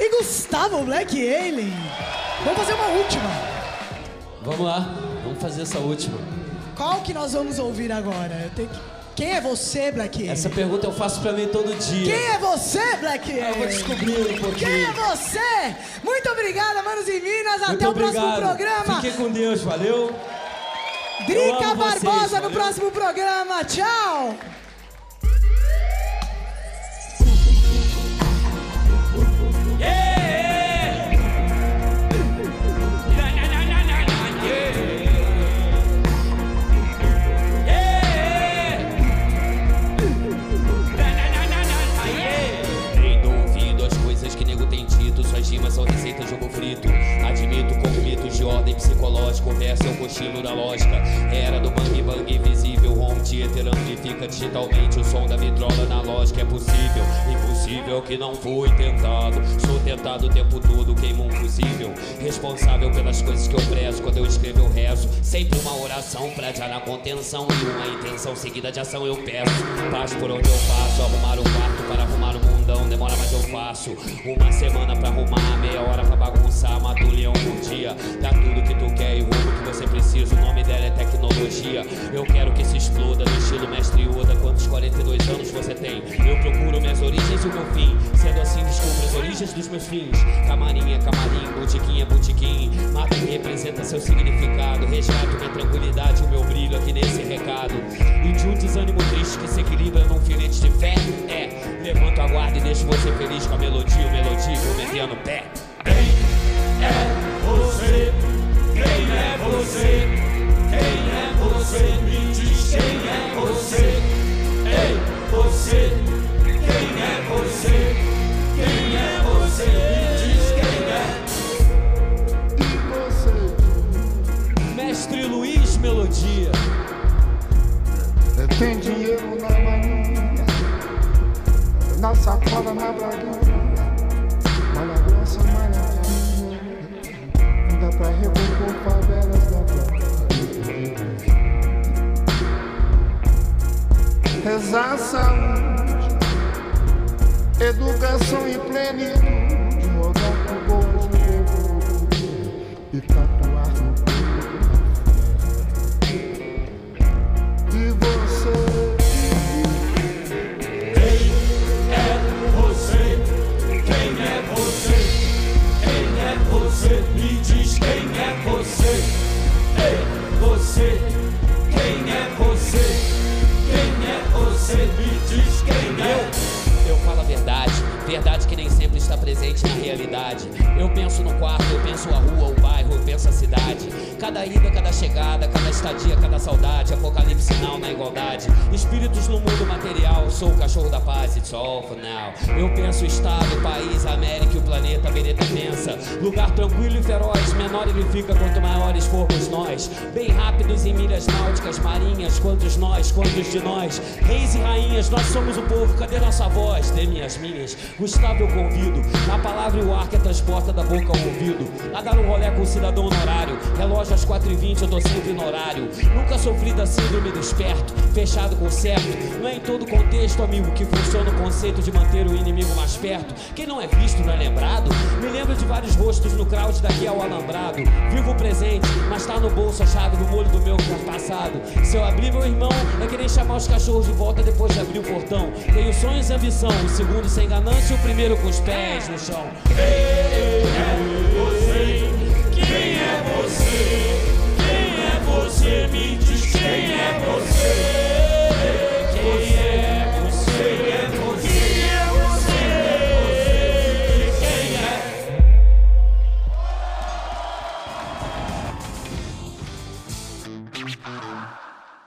e Gustavo Black Alien. Vamos fazer uma última. Vamos lá, vamos fazer essa última. Qual que nós vamos ouvir agora? Eu tenho que... Quem é você, Black Alien? Essa pergunta eu faço pra mim todo dia. Quem é você, Black Alien? Eu vou descobrir um pouquinho. Quem é você? Muito obrigada, manos e minas. Até o próximo programa. Fiquem com Deus, valeu. Drica Barbosa no próximo programa. Tchau. Conversa é o cochilo da lógica. Era do bang bang invisível, home theater amplifica digitalmente o som da vitrola analógica. É possível, impossível que não fui tentado. Sou tentado o tempo todo, queimo um fusível. Responsável pelas coisas que eu prezo. Quando eu escrevo eu rezo, sempre uma oração pra te dar contenção e uma intenção seguida de ação eu peço. Paz por onde eu passo, arrumar o quarto para arrumar o mundão. Demora mas eu faço, uma semana pra arrumar, meia hora pra bagunçar. Mato o leão por dia, dá tudo que tu quer e roubo que você precisa, o nome dela é tecnologia. Eu quero que se exploda no estilo mestre Yoda. Quantos 42 anos você tem? Eu procuro minhas origens e o meu fim. Sendo assim, descubro as origens dos meus fins. Camarinha, camarim, botiquinha, botiquim. Mata que representa seu significado. Resgato minha tranquilidade, o meu brilho aqui nesse recado. E de um desânimo triste que se equilibra num filete de fé. É, levanto a guarda e deixo você feliz com a melodia, o melodismo mediano pé. Bem, é você. Quem é você? Quem é você? Me diz quem é você? Ei, você! Quem é você? Quem é você? Me diz quem é? Mestre Luiz Melodia. Tem dinheiro na maninha, na sacola, na braguinha, na lagoça, na lagoça. Dá pra revolver favelas da praia. Rezar saúde, educação e plenitude. Rodar com boas de e tatuar no peito. E você? Quem é você? Quem é você? Quem é você? Me diz. Quem é você? Ei, você! Quem é você? Quem é você? Me diz quem é? Eu falo a verdade, verdade que nem sempre está presente na realidade. Eu penso no quarto, eu penso a rua, o bairro, eu penso a cidade. Cada ida, cada chegada, cada estadia, cada saudade. Apocalipse não na igualdade. Espíritos no mundo material, eu sou o cachorro da paz, it's all for now. Eu penso o estado, o país, a América e o planeta, a vereda pensa. Lugar tranquilo e feroz, menor ele fica quanto maiores formos nós. Bem rápidos em milhas náuticas, marinhas, quantos de nós. Reis e rainhas, nós somos o povo, cadê nossa voz? Dê-me as minhas, Gustavo eu convido. A palavra e o ar que transporta da boca ao ouvido. A dar um rolê com o cidadão no horário. Relógio às 4h20, eu tô sempre no horário. Nunca sofri da síndrome do esperto, fechado com certo. Não é em todo contexto, amigo, que funciona o conceito de manter o inimigo mais perto. Quem não é visto não é lembrado. Me lembro de vários rostos no crowd daqui ao alambrado. Vivo o presente, mas tá no bolso a chave do molho do meu passado. Se eu abrir meu irmão, é que nem chamar os cachorros de volta depois de abrir o portão. Tenho sonhos e ambição, o segundo sem ganância e o primeiro com os pés no chão. Ei, ei, ei.